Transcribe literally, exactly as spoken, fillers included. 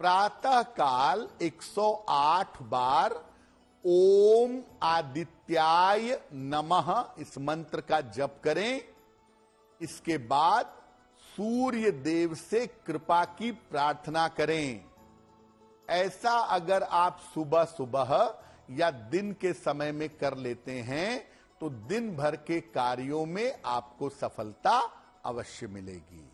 प्रातः काल एक सौ आठ बार ओम आदित्याय नमः इस मंत्र का जप करें। इसके बाद सूर्य देव से कृपा की प्रार्थना करें। ऐसा अगर आप सुबह सुबह या दिन के समय में कर लेते हैं तो दिन भर के कार्यों में आपको सफलता अवश्य मिलेगी।